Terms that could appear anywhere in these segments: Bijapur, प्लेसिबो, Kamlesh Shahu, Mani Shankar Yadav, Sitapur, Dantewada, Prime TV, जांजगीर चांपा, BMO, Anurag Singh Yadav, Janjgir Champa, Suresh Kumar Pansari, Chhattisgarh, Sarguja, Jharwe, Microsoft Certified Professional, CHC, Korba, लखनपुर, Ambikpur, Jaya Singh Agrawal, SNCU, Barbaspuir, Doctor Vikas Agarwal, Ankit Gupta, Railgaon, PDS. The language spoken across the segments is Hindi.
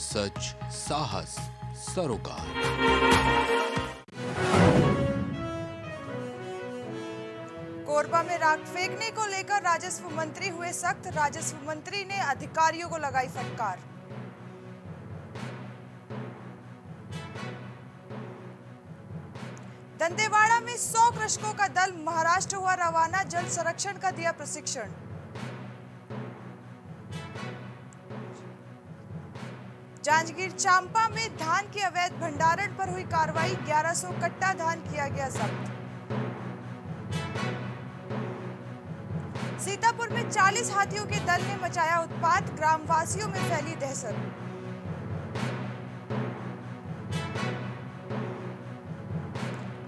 सच, साहस, सरोकार। कोरबा में राख फेंकने को लेकर राजस्व मंत्री हुए सख्त, राजस्व मंत्री ने अधिकारियों को लगाई फटकार। दंतेवाड़ा में 100 कृषकों का दल महाराष्ट्र हुआ रवाना, जल संरक्षण का दिया प्रशिक्षण। जांजगीर चांपा में धान के अवैध भंडारण पर हुई कार्रवाई, 1100 कट्टा धान किया गया जब्त। सीतापुर में 40 हाथियों के दल ने मचाया उत्पात, ग्रामवासियों में फैली दहशत।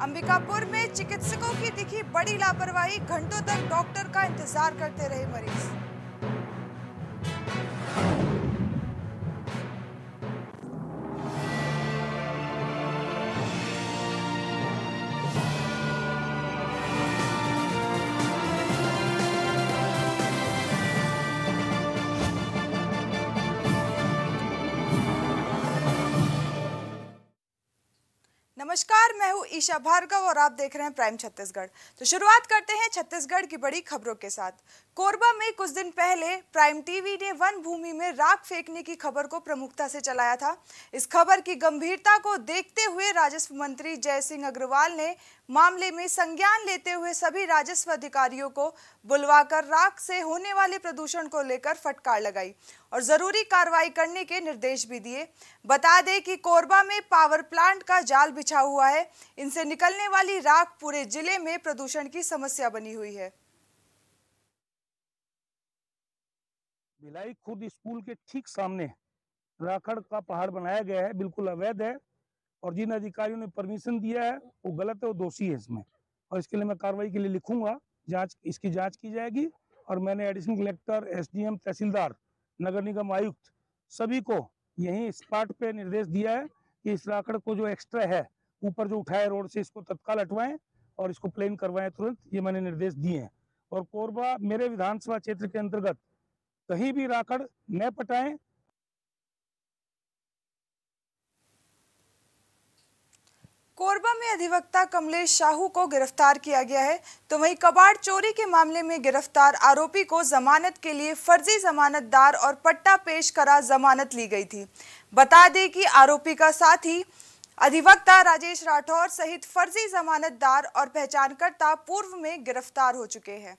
अंबिकापुर में चिकित्सकों की दिखी बड़ी लापरवाही, घंटों तक डॉक्टर का इंतजार करते रहे मरीज। नमस्कार, मैं हूं ईशा भार्गव और आप देख रहे हैं प्राइम छत्तीसगढ़। तो शुरुआत करते हैं छत्तीसगढ़ की बड़ी खबरों के साथ। कोरबा में कुछ दिन पहले प्राइम टीवी ने वन भूमि में राख फेंकने की खबर को प्रमुखता से चलाया था। इस खबर की गंभीरता को देखते हुए राजस्व मंत्री जय सिंह अग्रवाल ने मामले में संज्ञान लेते हुए सभी राजस्व अधिकारियों को बुलवाकर राख से होने वाले प्रदूषण को लेकर फटकार लगाई और जरूरी कार्रवाई करने के निर्देश भी दिए। बता दें कि कोरबा में पावर प्लांट का जाल बिछा हुआ है। इनसे निकलने वाली राख पूरे जिले में प्रदूषण की समस्या बनी हुई है। भिलाई खुद स्कूल के ठीक सामने राखड़ का पहाड़ बनाया गया है, बिल्कुल अवैध है और जिन अधिकारियों ने परमिशन दिया है वो गलत है, वो दोषी है इसमें और इसके लिए मैं कार्रवाई के लिए लिखूंगा। जांच, इसकी जांच की जाएगी और मैंने एडिशनल कलेक्टर, एसडीएम, तहसीलदार, नगर निगम आयुक्त सभी को यहीं स्पॉट पे निर्देश दिया है कि इस राखड़ को जो एक्स्ट्रा है ऊपर जो उठाया रोड से, इसको तत्काल हटवाएं और इसको प्लेन करवाएं तुरंत। ये मैंने निर्देश दिए हैं और कोरबा मेरे विधानसभा क्षेत्र के अंतर्गत कहीं भी राखड़ न पटाएं। कोरबा में अधिवक्ता कमलेश शाहू को गिरफ्तार किया गया है, तो वहीं कबाड़ चोरी के मामले में गिरफ्तार आरोपी को जमानत के लिए फर्जी जमानतदार और पट्टा पेश करा जमानत ली गई थी। बता दें कि आरोपी का साथी अधिवक्ता राजेश राठौर सहित फर्जी जमानतदार और पहचानकर्ता पूर्व में गिरफ्तार हो चुके हैं।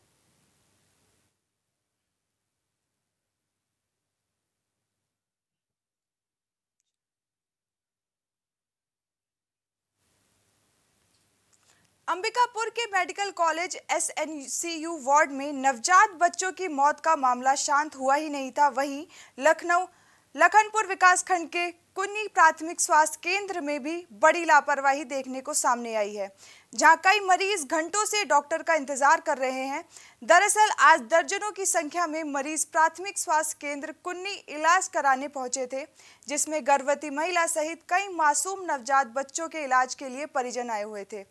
अंबिकापुर के मेडिकल कॉलेज SNCU वार्ड में नवजात बच्चों की मौत का मामला शांत हुआ ही नहीं था। वहीं लखनपुर विकासखंड के कुन्नी प्राथमिक स्वास्थ्य केंद्र में भी बड़ी लापरवाही देखने को सामने आई है, जहां कई मरीज घंटों से डॉक्टर का इंतजार कर रहे हैं। दरअसल आज दर्जनों की संख्या में मरीज प्राथमिक स्वास्थ्य केंद्र कुन्नी इलाज कराने पहुंचे थे, जिसमें गर्भवती महिला सहित कई मासूम नवजात बच्चों के इलाज के लिए परिजन आए हुए थे,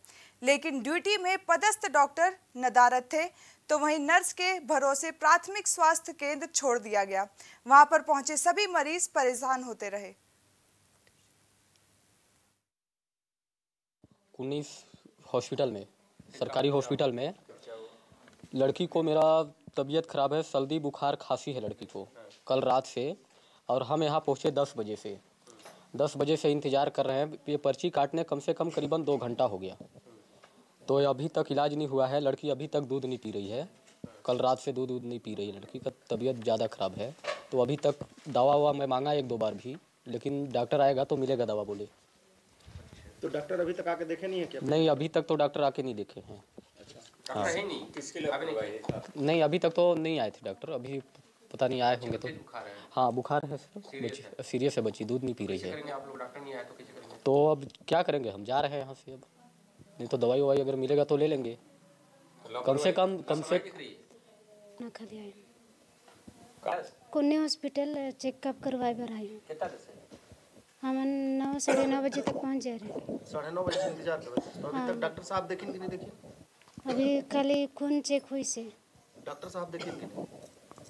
लेकिन ड्यूटी में पदस्थ डॉक्टर नदारद थे, तो वहीं नर्स के भरोसे प्राथमिक स्वास्थ्य केंद्र छोड़ दिया गया। वहां पर पहुंचे सभी मरीज परेशान होते रहे। कुन्नी हॉस्पिटल में, सरकारी हॉस्पिटल में लड़की को, मेरा तबीयत खराब है, सर्दी बुखार खांसी है लड़की को कल रात से, और हम यहाँ पहुँचे 10 बजे से। 10 बजे से इंतजार कर रहे हैं। ये पर्ची काटने कम से कम करीबन 2 घंटा हो गया, तो अभी तक इलाज नहीं हुआ है। लड़की अभी तक दूध नहीं पी रही है, कल रात से दूध नहीं पी रही है। लड़की का तबीयत ज़्यादा ख़राब है, तो अभी तक दवा हुआ मैं मांगा 1-2 बार भी, लेकिन डॉक्टर आएगा तो मिलेगा दवा बोले। तो डॉक्टर अभी तक आके देखे नहीं है क्या? नहीं, अभी तक तो डॉक्टर आके नहीं देखे हैं। अच्छा, हाँ। नहीं, अभी तक तो नहीं आए थे डॉक्टर, अभी पता नहीं आए होंगे तो। हाँ, बुखार है सर, सीरियस है बच्ची, दूध नहीं पी रही है। तो अब क्या करेंगे, हम जा रहे हैं यहाँ से। अब नहीं तो दवाई ववाई अगर मिलेगा तो ले लेंगे, कम से कम ना खाली आए। कुन्नी हॉस्पिटल चेकअप करवाए बार आए हम 9-9:30 बजे तक पहुंच जा रहे। 9:30 बजे इंतजार कर रहे हो? अभी तक डॉक्टर साहब देखें कि नहीं देखें? अभी खाली खून चेक हुई से। डॉक्टर साहब देखें कि नहीं?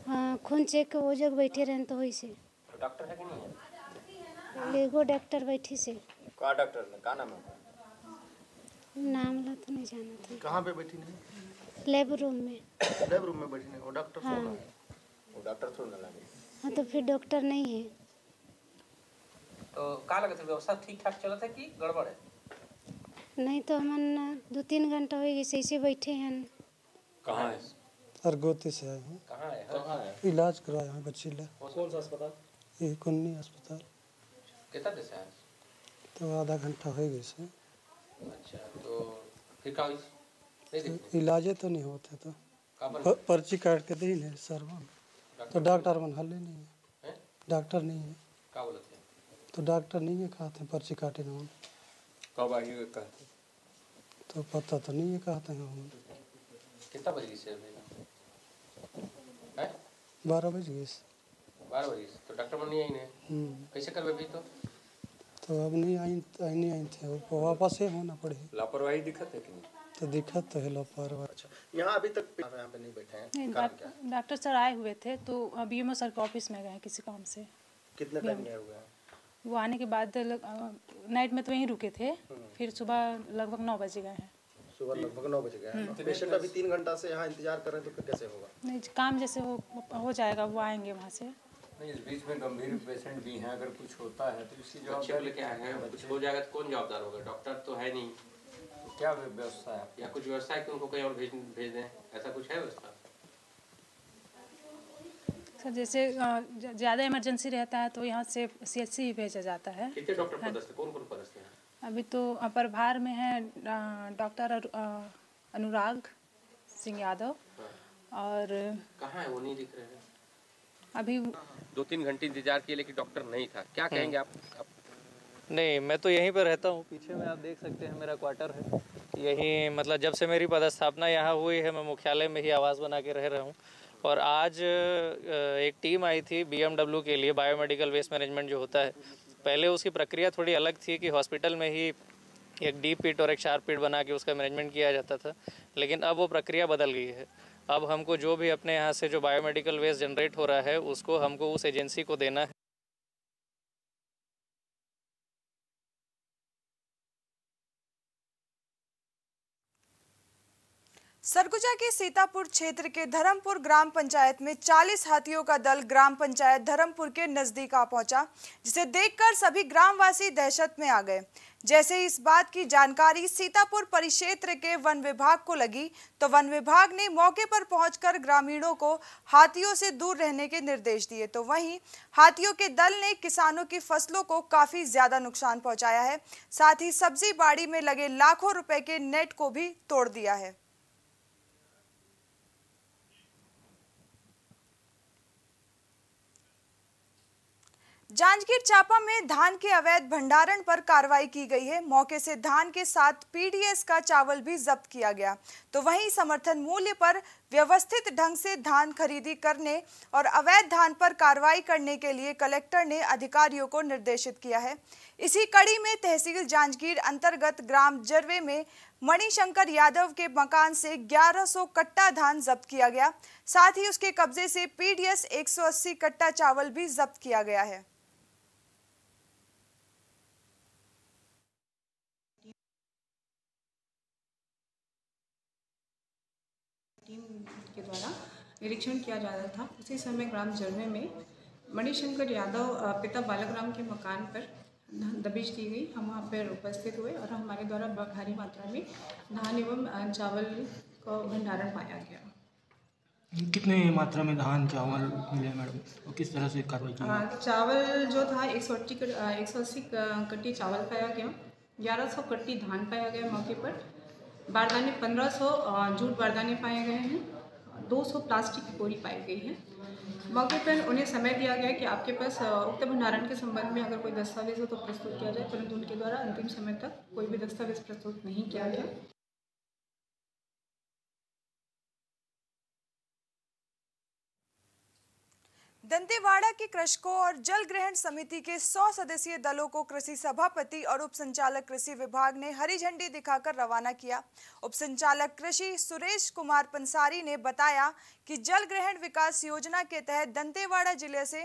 हां, खून चेक हो जग बैठे रहन तो हुई से। डॉक्टर है कि नहीं? एगो डॉक्टर बैठी से। का डॉक्टर ने का नाम है? नाम ला तो नहीं जानती। कहाँ पे बैठी ने? लैब रूम में। लैब रूम में बैठी ने? वो डॉक्टर कौन है? वो डॉक्टर थोड़ा लगे। हां तो फिर डॉक्टर नहीं है तो का लगे। व्यवस्था ठीक ठाक चला था कि गड़बड़ है? नहीं तो हम 2-3 घंटा हो गए ऐसे बैठे हैं। कहाँ है? सरगोती से आए हैं। कहाँ है? कहाँ है? इलाज करवाया है बच्ची ला। कौन सा अस्पताल? ये कोनी अस्पताल। कितना देर से आए? तो आधा घंटा हो गया से। अच्छा तो फिर का इलाज तो नहीं होते तो पर्ची काट के दी ले सर वो तो डॉक्टर मन हल्ले नहीं है। डॉक्टर नहीं है का बोलते हैं? तो डॉक्टर नहीं है कहते हैं पर्ची काटे ना। कब आइए कहते तो पता तो नहीं है कहते हैं। कितना बजे से है? 12 बजे। 12 बजे तो डॉक्टर मन नहीं आई ने। कैसे करबे भी तो अब नहीं आई नहीं आई थे वो वापस ही होना पड़े। लापरवाही दिखत है कि नहीं? तो दिखत तो है लापरवाही। अच्छा यहाँ अभी तक यहाँ पे नहीं बैठे हैं काम क्या? डॉक्टर सर आए हुए थे तो अभी बीएमओ सर के ऑफिस में गए किसी काम से। कितना टाइम गए हुए हैं? वो आने के बाद नाइट में तो वहीं रुके थे फिर सुबह लगभग 9 बजे गए हैं। सुबह लगभग 9 बजे गए हैं। पेशेंट अभी 3 घंटा से यहाँ इंतजार कर रहे हैं तो फिर कैसे होगा? नहीं काम जैसे हो जाएगा वो आएंगे वहाँ से। नहीं इस बीच में गंभीर पेशेंट भी हैं अगर कुछ होता है तो इसकी जवाबदारी लेके आए हैं। कुछ हो जाएगा तो कौन जवाबदार होगा? डॉक्टर तो है नहीं तो क्या व्यवस्था है या कुछ व्यवस्था है कि उनको कहीं और भेज दें ऐसा कुछ है व्यवस्था? सर जैसे ज़्यादा इमरजेंसी रहता है तो यहाँ से CHC ही भेजा जाता है। कितने डॉक्टर पदस्थ हैं? कौन कौन पदस्थ हैं? अभी तो प्रभार में है डॉक्टर अनुराग सिंह यादव। और कहाँ है वो नहीं दिख रहे हैं अभी। 2-3 घंटे इंतजार किए लेकिन डॉक्टर नहीं था। क्या कहेंगे आप? नहीं मैं तो यहीं पर रहता हूँ। पीछे में आप देख सकते हैं मेरा क्वार्टर है यहीं। मतलब जब से मेरी पदस्थापना यहाँ हुई है मैं मुख्यालय में ही आवास बना के रह रहा हूँ। और आज एक टीम आई थी BMW के लिए बायोमेडिकल वेस्ट मैनेजमेंट जो होता है। पहले उसकी प्रक्रिया थोड़ी अलग थी कि हॉस्पिटल में ही एक डीप पिट और एक शार्प पिट बना के उसका मैनेजमेंट किया जाता था। लेकिन अब वो प्रक्रिया बदल गई है। अब हमको जो भी अपने यहाँ से जो बायोमेडिकल वेस्ट जनरेट हो रहा है उसको हमको उस एजेंसी को देना है। सरगुजा के सीतापुर क्षेत्र के धरमपुर ग्राम पंचायत में 40 हाथियों का दल ग्राम पंचायत धरमपुर के नजदीक आ पहुंचा जिसे देखकर सभी ग्रामवासी दहशत में आ गए। जैसे इस बात की जानकारी सीतापुर परिक्षेत्र के वन विभाग को लगी तो वन विभाग ने मौके पर पहुंचकर ग्रामीणों को हाथियों से दूर रहने के निर्देश दिए। तो वहीं हाथियों के दल ने किसानों की फसलों को काफी ज्यादा नुकसान पहुंचाया है। साथ ही सब्जी बाड़ी में लगे लाखों रुपए के नेट को भी तोड़ दिया है। जांजगीर चांपा में धान के अवैध भंडारण पर कार्रवाई की गई है। मौके से धान के साथ PDS का चावल भी जब्त किया गया। तो वहीं समर्थन मूल्य पर व्यवस्थित ढंग से धान खरीदी करने और अवैध धान पर कार्रवाई करने के लिए कलेक्टर ने अधिकारियों को निर्देशित किया है। इसी कड़ी में तहसील जांजगीर अंतर्गत ग्राम जरवे में मणि शंकर यादव के मकान से 1100 कट्टा धान जब्त किया गया। साथ ही उसके कब्जे से PDS 180 कट्टा चावल भी जब्त किया गया है। के द्वारा निरीक्षण किया जा रहा था। उसी समय ग्राम जरवे में मणिशंकर यादव पिता बालकराम के मकान पर दबिश दी गई। हम वहाँ पर उपस्थित हुए और हमारे द्वारा भारी मात्रा में धान एवं चावल का भंडारण पाया गया। कितने मात्रा में धान चावल मिले मैडम और किस तरह से कार्रवाई की? चावल जो था 180 कट्टी चावल पाया गया। 1100 कट्टी धान पाया गया। मौके पर बारदाने 1500 जूट बारदाने पाए गए हैं। 200 प्लास्टिक की बोरी पाई गई है। मौके पर उन्हें समय दिया गया कि आपके पास उक्त भंडारण के संबंध में अगर कोई दस्तावेज हो तो प्रस्तुत किया जाए, परंतु उनके द्वारा अंतिम समय तक कोई भी दस्तावेज प्रस्तुत नहीं किया गया। दंतेवाड़ा के कृषकों और जल ग्रहण समिति के 100 सदस्यीय दलों को कृषि सभापति और उप संचालक कृषि विभाग ने हरी झंडी दिखाकर रवाना किया। उप संचालक कृषि सुरेश कुमार पंसारी ने बताया कि जल ग्रहण विकास योजना के तहत दंतेवाड़ा जिले से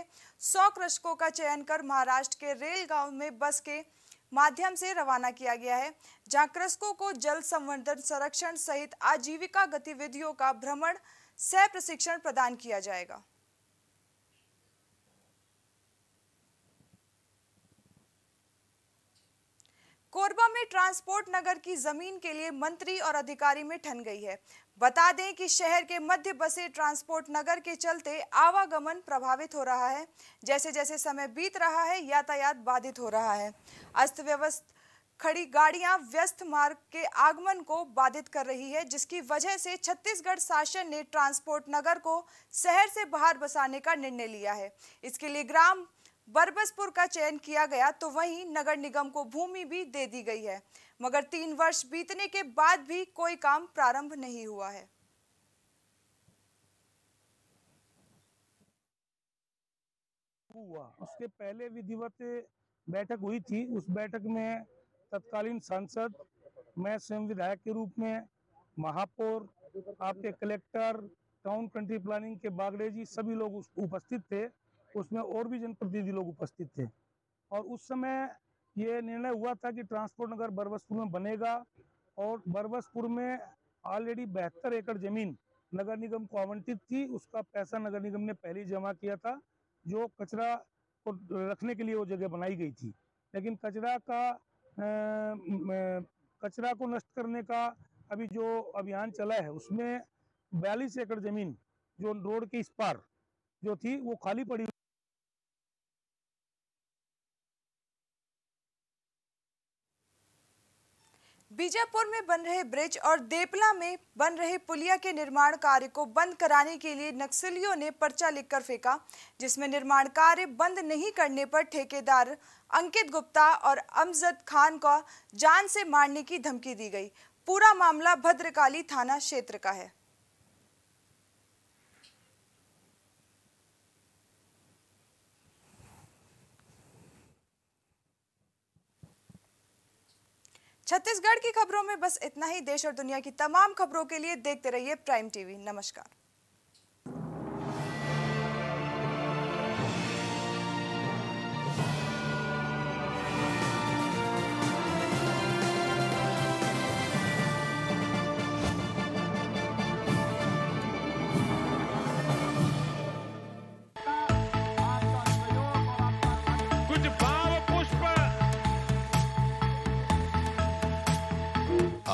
100 कृषकों का चयन कर महाराष्ट्र के रेलगांव में बस के माध्यम से रवाना किया गया है, जहाँ कृषकों को जल संवर्धन, संरक्षण सहित आजीविका गतिविधियों का भ्रमण सह प्रशिक्षण प्रदान किया जाएगा। कोरबा में ट्रांसपोर्ट नगर की जमीन के लिए मंत्री और अधिकारी में ठन गई है। बता दें कि शहर के मध्य बसे ट्रांसपोर्ट नगर के चलते आवागमन प्रभावित हो रहा है। जैसे जैसे समय बीत रहा है, यातायात बाधित हो रहा है। अस्तव्यस्त खड़ी गाड़ियां व्यस्त मार्ग के आगमन को बाधित कर रही है, जिसकी वजह से छत्तीसगढ़ शासन ने ट्रांसपोर्ट नगर को शहर से बाहर बसाने का निर्णय लिया है। इसके लिए ग्राम बरबसपुर का चयन किया गया, तो वहीं नगर निगम को भूमि भी दे दी गई है, मगर 3 वर्ष बीतने के बाद भी कोई काम प्रारंभ नहीं हुआ है। उसके पहले विधिवत बैठक हुई थी, उस बैठक में तत्कालीन सांसद, मैं स्वयं विधायक के रूप में, महापौर, आपके कलेक्टर, टाउन कंट्री प्लानिंग के बागड़े जी, सभी लोग उपस्थित थे। उसमें और भी जनप्रतिनिधि लोग उपस्थित थे और उस समय ये निर्णय हुआ था कि ट्रांसपोर्ट नगर बरबसपुर में बनेगा और बरबसपुर में ऑलरेडी 72 एकड़ ज़मीन नगर निगम को आवंटित थी। उसका पैसा नगर निगम ने पहले ही जमा किया था, जो कचरा को रखने के लिए वो जगह बनाई गई थी। लेकिन कचरा को नष्ट करने का अभी जो अभियान चला है उसमें 42 एकड़ ज़मीन जो रोड के इस पार जो थी वो खाली पड़ी। बीजापुर में बन रहे ब्रिज और देवला में बन रहे पुलिया के निर्माण कार्य को बंद कराने के लिए नक्सलियों ने पर्चा लिखकर फेंका, जिसमें निर्माण कार्य बंद नहीं करने पर ठेकेदार अंकित गुप्ता और अमजद खान को जान से मारने की धमकी दी गई। पूरा मामला भद्रकाली थाना क्षेत्र का है। छत्तीसगढ़ की खबरों में बस इतना ही। देश और दुनिया की तमाम खबरों के लिए देखते रहिए प्राइम टीवी। नमस्कार।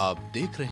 आप देख रहे हैं।